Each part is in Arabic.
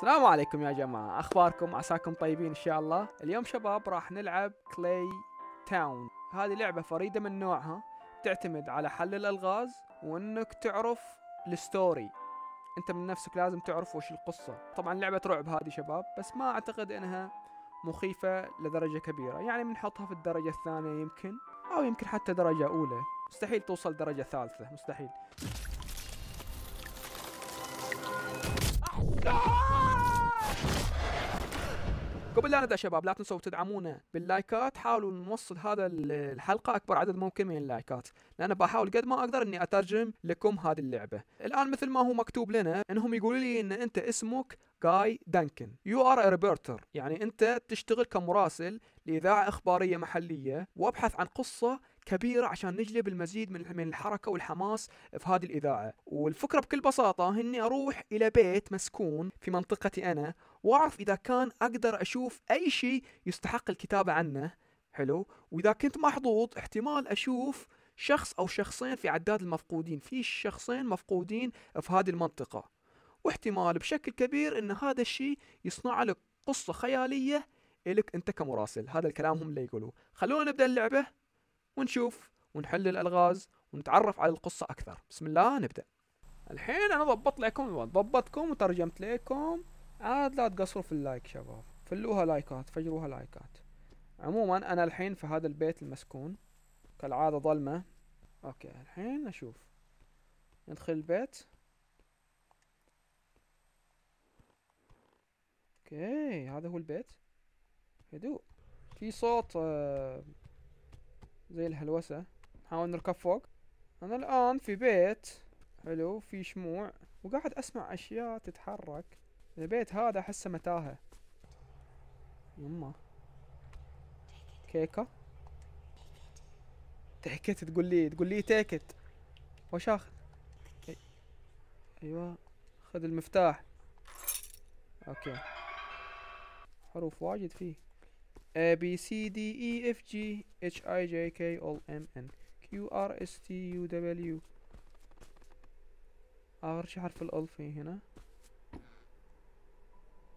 السلام عليكم يا جماعة، أخباركم؟ عساكم طيبين إن شاء الله. اليوم شباب راح نلعب كلاي تاون. هذه لعبة فريدة من نوعها، تعتمد على حل الألغاز وإنك تعرف الستوري. أنت من نفسك لازم تعرف وش القصة. طبعا لعبة رعب هذه شباب، بس ما أعتقد إنها مخيفة لدرجة كبيرة، يعني بنحطها في الدرجة الثانية يمكن، أو يمكن حتى درجة أولى. مستحيل توصل درجة ثالثة، مستحيل. قبل لا نبدأ شباب لا تنسوا تدعمونا باللايكات، حاولوا نوصل هذا الحلقة أكبر عدد ممكن من اللايكات، لأن بحاول قد ما أقدر إني أترجم لكم هذه اللعبة. الآن مثل ما هو مكتوب لنا إنهم يقولوا لي إن أنت اسمك جاي دانكن، يو آر ريبورتر، يعني أنت تشتغل كمراسل لإذاعة إخبارية محلية، وأبحث عن قصة كبيرة عشان نجلب المزيد من الحركة والحماس في هذه الإذاعة. والفكرة بكل بساطة إني أروح إلى بيت مسكون في منطقتي أنا، وأعرف إذا كان أقدر أشوف أي شيء يستحق الكتابة عنه. حلو. وإذا كنت محظوظ احتمال أشوف شخص أو شخصين في عداد المفقودين، في شخصين مفقودين في هذه المنطقة، واحتمال بشكل كبير إن هذا الشيء يصنع لك قصة خيالية إلك أنت كمراسل. هذا الكلام هم اللي يقولوه. خلونا نبدأ اللعبة ونشوف ونحل الألغاز ونتعرف على القصة أكثر. بسم الله نبدأ. الحين أنا ضبطتكم وترجمت لكم، عاد لا تقصروا في اللايك شباب، فلوها لايكات، فجروها لايكات. عموما أنا الحين في هذا البيت المسكون، كالعادة ظلمة. أوكي الحين نشوف، ندخل البيت. اوكي هذا هو البيت، هدوء. في صوت زي الهلوسة، نحاول نركب فوق. انا الان في بيت، حلو، في شموع وقاعد اسمع اشياء تتحرك. البيت هذا احسه متاهة. يما كيكة تيكت، تقول لي تيكت، وش اخذ؟ ايوه خذ المفتاح. اوكي حروف واجد فيه، A B C D E F G H I J K L M N Q R S T U W. آخر شي حرف ال في هنا.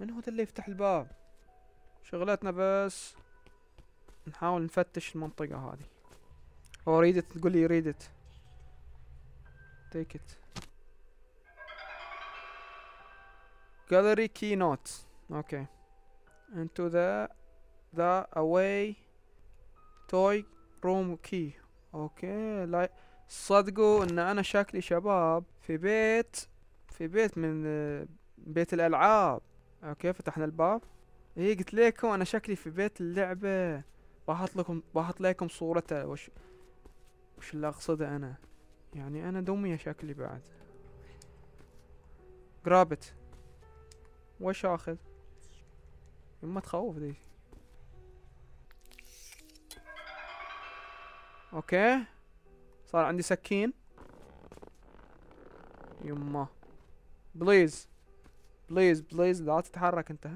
من هو اللي يفتح الباب؟ شغلتنا بس نحاول نفتش المنطقة هذه. أو ريدت، تقول لي ريدت take it gallery keynote. اوكي into the away toy room key. اوكي لا صدقوا ان انا شكلي شباب في بيت من بيت الالعاب. اوكي فتحنا الباب. ايه قلت لكم انا شكلي في بيت اللعبة، بحط لكم صورته. وش اللي اقصده انا، يعني انا دمية شكلي بعد. قرابت وش اخذ؟ ما تخوف دي. اوكي صار عندي سكين. يما بليز بليز بليز لا تتحرك انت.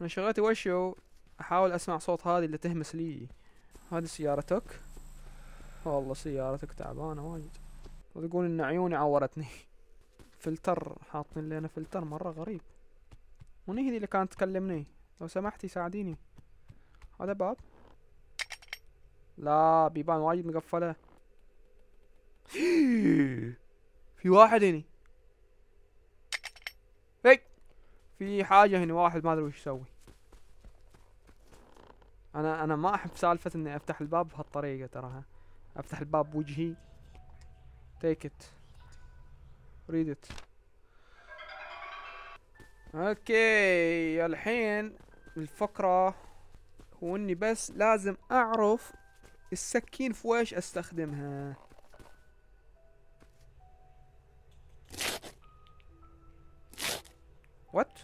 انا شغلتي وشو، احاول اسمع صوت هذه اللي تهمس لي. هذه سيارتك، والله سيارتك تعبانه واجد، وتقول ان عيوني عورتني. فلتر حاطين لنا، فلتر مره غريب. ونهدي اللي كانت تكلمني، لو سمحتي ساعديني. هذا باب، لا بيبان واجد مقفله. في واحد هني، في حاجه هني، واحد ما ادري وش يسوي. انا ما احب سالفه اني افتح الباب بهالطريقه، تراها افتح الباب بوجهي. تيكت ريدت. اوكي الحين الفكرة هو اني بس لازم اعرف السكين في ويش استخدمها. وات؟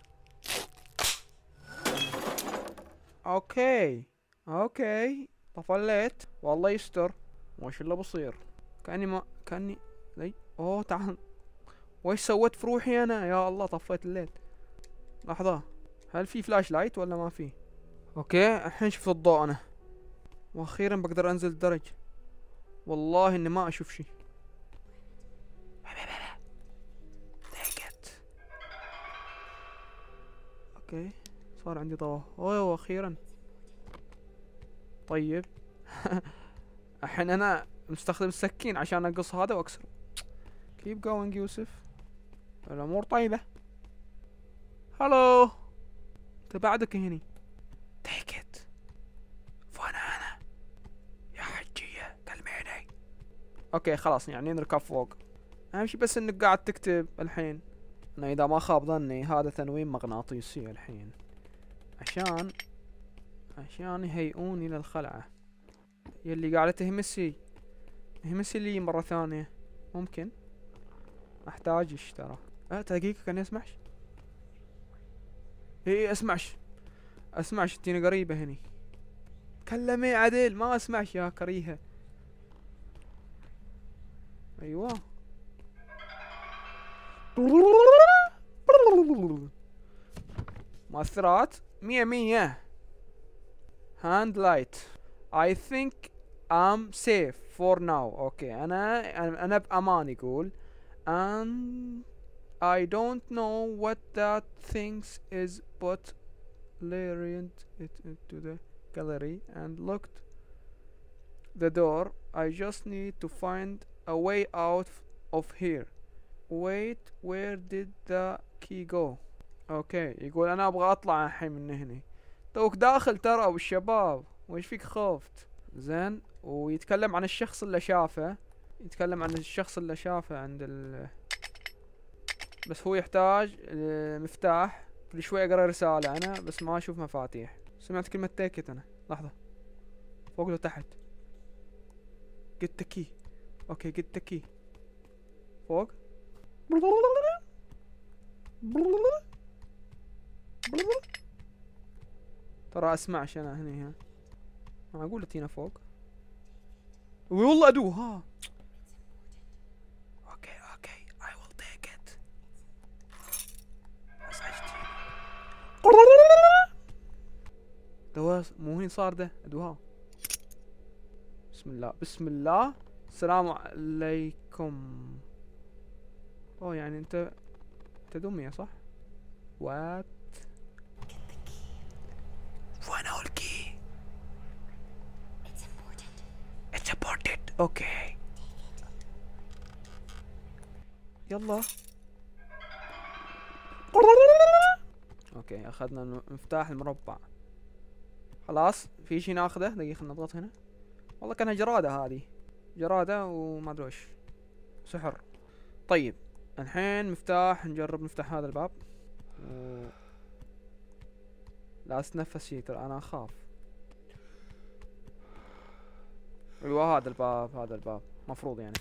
اوكي طفلت، والله يستر. وش اللي بصير؟ كأني اوه تعال، وش سويت في روحي انا؟ يا الله طفيت الليل. لحظة، هل في فلاش لايت ولا ما في؟ اوكي الحين شفت الضوء انا، واخيرا بقدر انزل الدرج. والله اني ما اشوف شي. اوكي صار عندي ضوء. اوه اخيرا. طيب الحين انا مستخدم السكين عشان اقص هذا واكسره. كيب جوينج يوسف، الامور طيبة. هلو انت بعدك هني. ضحكت فنانة يا حجية كلميني. اوكي خلاص يعني نركب فوق، اهم شي بس انك قاعد تكتب الحين. انا اذا ما خاب ظني هذا تنويم مغناطيسي الحين عشان يهيئوني للخلعة. يلي قاعدة تهمسي اهمسي لي مرة ثانية ممكن احتاجش ترى. دقيقة كان اسمعش. اي اسمعش تجيني قريبة هني. كلمي عدل ما اسمعش يا كريهة. ايوه مؤثرات 100. هاند لايت. I think I'm safe for now. اوكي انا بامان يقول. and I don't know what that things is but leered it into the gallery and locked the door. I just need to find a way out of here. wait where did the key go. اوكي يقول انا ابغى اطلع الحين من هنا. توك داخل ترى والشباب وش فيك خفت. زين ويتكلم عن الشخص اللي شافه، يتكلم عن الشخص اللي شافه عند بس هو يحتاج مفتاح. كل شوي اقرا رسالة انا بس ما اشوف مفاتيح. سمعت كلمة تيكت انا. لحظة فوق لو تحت. جت كي. اوكي جت كي فوق. ترى اسمعش انا هني. ها معقول تينا فوق؟ والله ادو ها. اوكي I will take it. ازعجتي. دواس مو هني صار ده ادو ها. بسم الله السلام عليكم. اوه يعني انت دمية صح؟ وات وين هو الكي؟ It's important. اوكي يلا. اوكي اخذنا المفتاح المربع خلاص. في شي ناخذه. دقيقة خلنا نضغط هنا. والله كانها جرادة، هذه جرادة وما ادري وش سحر. طيب الحين مفتاح نجرب نفتح هذا الباب. لا اتنفس شي ترى انا اخاف. ايوه هذا الباب مفروض يعني.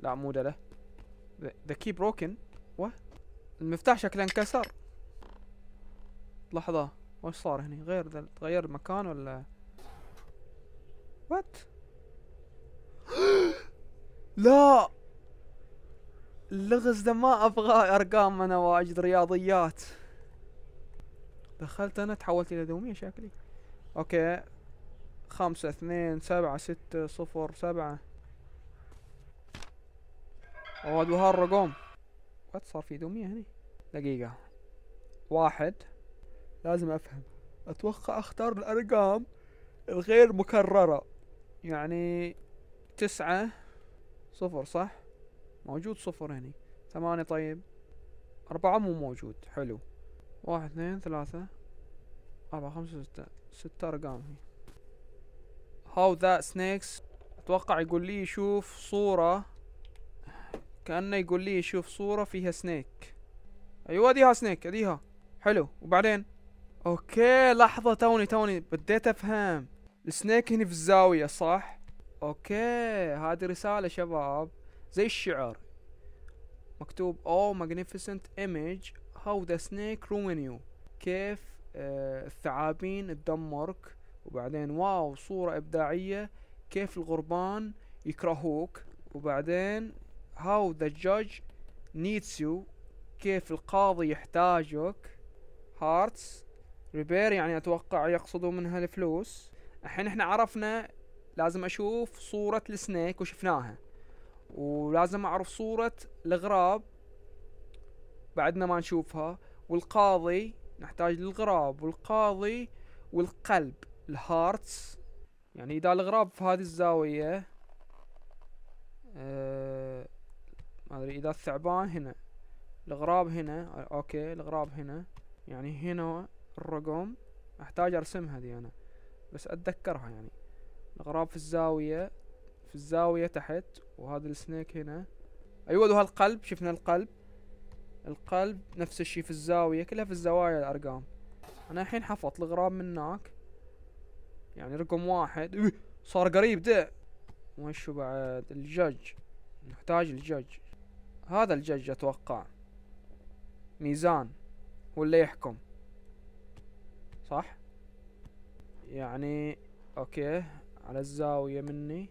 لا مو ده. ذا كي بروكن. المفتاح شكله انكسر. لحظة وش صار هني؟ تغير المكان ولا وات؟ لا اللغز ده ما ابغى. ارقام انا واجد رياضيات. دخلت انا تحولت الى دومية شكلي. اوكي 5 2 7 6 0 7. اوه هالرقم وات صار في دومية هني. دقيقة واحد لازم افهم. اتوقع اختار الارقام الغير مكررة يعني 9 0 صح؟ موجود 0 هني. 8 طيب 4 مو موجود. حلو 1 2 3 4 5 6. 6 ارقام هي. هاو ذا سنيكس. اتوقع يقول لي شوف صورة، كأنه يقول لي شوف صورة فيها سنيك. ايوه اديها سنيك اديها. حلو وبعدين اوكي لحظة توني بديت افهم. السنيك هني في الزاوية صح؟ اوكي هذه رسالة شباب زي الشعر مكتوب او magnificent image how the snake ruin you. كيف الثعابين تدمرك. وبعدين واو صورة ابداعية كيف الغربان يكرهوك. وبعدين how the judge needs you كيف القاضي يحتاجك. hearts ريبير يعني اتوقع يقصدوا منها الفلوس. الحين احنا عرفنا لازم اشوف صورة السنيك وشفناها، ولازم اعرف صورة الغراب بعدنا ما نشوفها، والقاضي نحتاج للغراب والقاضي والقلب الهارتس. يعني اذا الغراب في هذه الزاوية ما ادري، اذا الثعبان هنا الغراب هنا، اوكي الغراب هنا، يعني هنا الرقم احتاج ارسمها دي انا بس اتذكرها. يعني الغراب في الزاوية، في الزاوية تحت، وهذا السنيك هنا. ايوه ده القلب، شفنا القلب، القلب نفس الشي في الزاوية، كلها في الزوايا الارقام. انا الحين حفظت الغراب من هناك، يعني رقم واحد صار قريب ده. وشو بعد؟ الجج، نحتاج الجج، هذا الجج اتوقع ميزان هو اللي يحكم صح؟ يعني اوكي على الزاوية مني،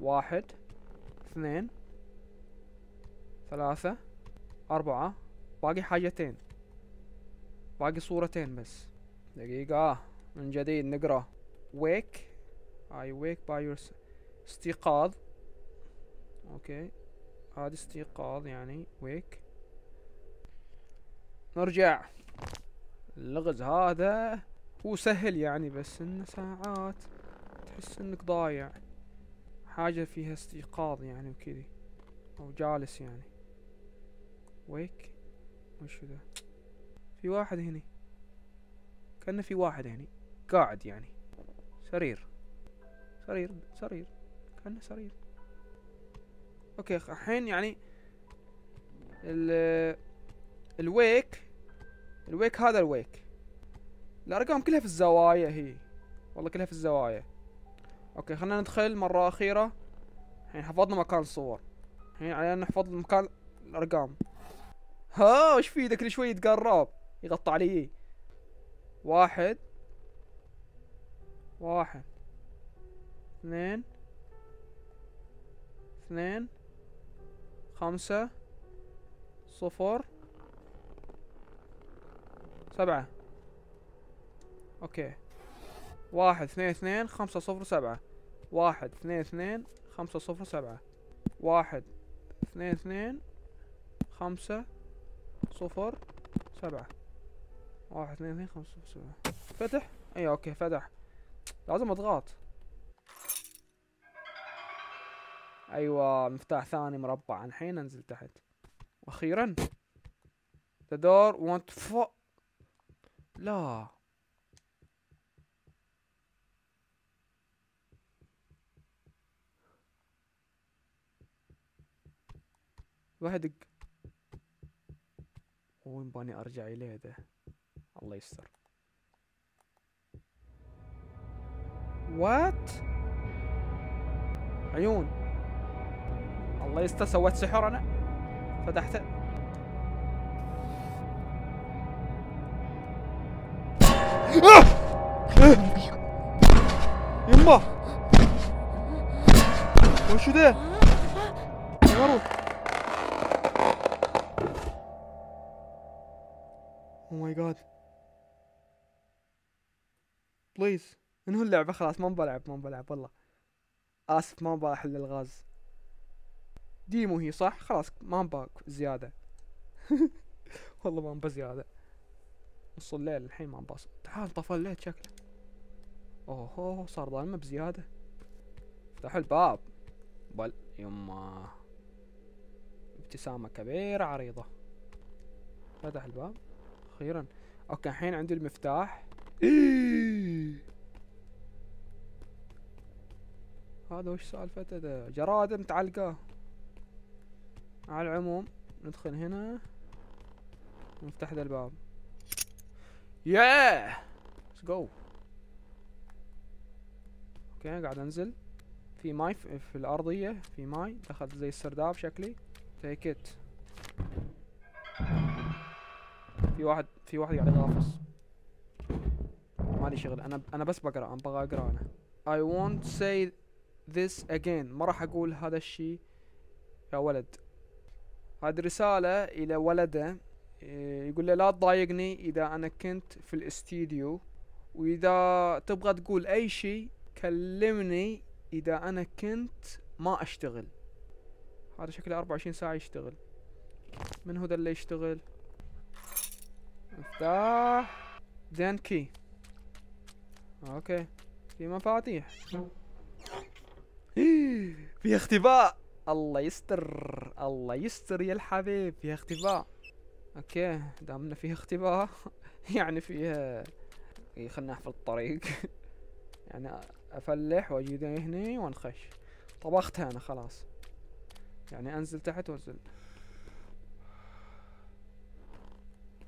واحد اثنين ثلاثة أربعة، باقي حاجتين، باقي صورتين بس. دقيقة من جديد نقرأ. wake I wake by your استيقاظ. اوكي هذا استيقاظ يعني wake. نرجع اللغز هذا هو سهل يعني، بس إن ساعات تحس انك ضايع، حاجة فيها استيقاظ يعني وكذي، او جالس يعني. ويك وشو ذا؟ في واحد هني، كأنه في واحد هني قاعد يعني، سرير سرير سرير، كأنه سرير. اوكي الحين يعني الويك، الويك هذا الويك، الارقام كلها في الزوايا هي، والله كلها في الزوايا. اوكي خلينا ندخل مرة اخيرة. الحين حفظنا مكان الصور، الحين علينا نحفظ مكان الارقام. ها وش في ذا كل شوي يتقرب يقطع علي؟ واحد واحد اثنين اثنين خمسة صفر سبعة. اوكي واحد اثنين اثنين خمسة صفر سبعة، واحد اثنين اثنين خمسة صفر سبعة، واحد اثنين اثنين خمسة صفر سبعة، واحد اثنين اثنين خمسة صفر سبعة. فتح؟ اي اوكي فتح، لازم اضغط. ايوه مفتاح ثاني مربع. الحين انزل تحت واخيرا. The door won't fall. لا واحد وين باني ارجع اليه ده؟ الله يستر. وات عيون، الله يستر سويت سحر انا، فتحته. يمه وشو ده؟ يروح. Oh my god please انهوا اللعبة خلاص، ما بلعب والله، اسف ما بحل الغاز. ديمو هي صح، خلاص ما باك زيادة. والله ما بزيادة، نص الليل الحين ما باص. تعال طفل ليت شكله. اوه صار ظلمة بزيادة. افتحوا الباب بل يما. ابتسامة كبيرة عريضة، فتح الباب اخيرا. اوكي الحين عندي المفتاح. هذا وش سالفته ده؟ جرادة متعلقة. على العموم ندخل هنا ونفتح ذا الباب. ياه ليتس جو. اوكي قاعد انزل في ماي، في الارضية في ماي، دخلت زي السرداب شكلي. تيك ات. في واحد قاعد يغافص، مالي شغل، انا بس بقرا، انا بغى اقرا انا. I won't say this again، ما راح اقول هذا الشي يا ولد. هذه رسالة الى ولده، يقول له لا تضايقني اذا انا كنت في الاستديو، واذا تبغى تقول اي شي كلمني اذا انا كنت ما اشتغل. هذا شكله 24 ساعة يشتغل. من هو ذا اللي يشتغل؟ مفتاح زين كي. اوكي في مفاتيح، في اختباء. الله يستر الله يستر يا الحبيب، في اختباء. اوكي دامنا فيه اختباء يعني فيها خلنا نحفظ الطريق يعني افلح واجي هني ونخش. طبختها انا خلاص، يعني انزل تحت وانزل.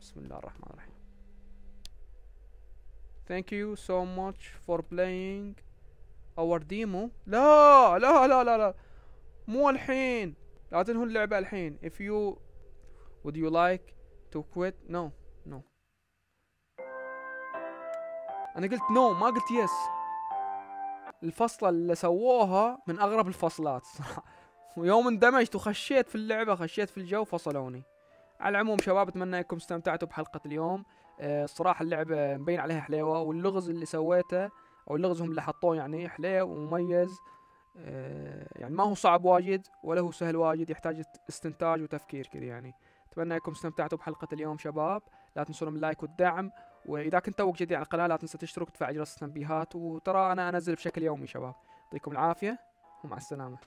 بسم الله الرحمن الرحيم. Thank you so much for playing our demo. لا لا لا لا لا، مو الحين، لا تنهوا اللعبة الحين. If you would you like to quit? No no. أنا قلت no ما قلت yes. الفصلة اللي سووها من أغرب الفصلات صراحة. ويوم اندمجت وخشيت في اللعبة، خشيت في الجو، فصلوني. على العموم شباب أتمنى أنكم استمتعتوا بحلقة اليوم. الصراحة اللعبة مبين عليها حليوة، واللغز اللي سويته أو اللغزهم اللي حطوه يعني حليو ومميز. يعني ما هو صعب واجد ولا هو سهل واجد، يحتاج استنتاج وتفكير كذا يعني. أتمنى أنكم استمتعتوا بحلقة اليوم شباب، لا تنسون من اللايك والدعم، وإذا كنت توك جديد على القناة لا تنسى تشترك وتفعل جرس التنبيهات، وترى أنا أنزل بشكل يومي شباب. يعطيكم العافية ومع السلامة.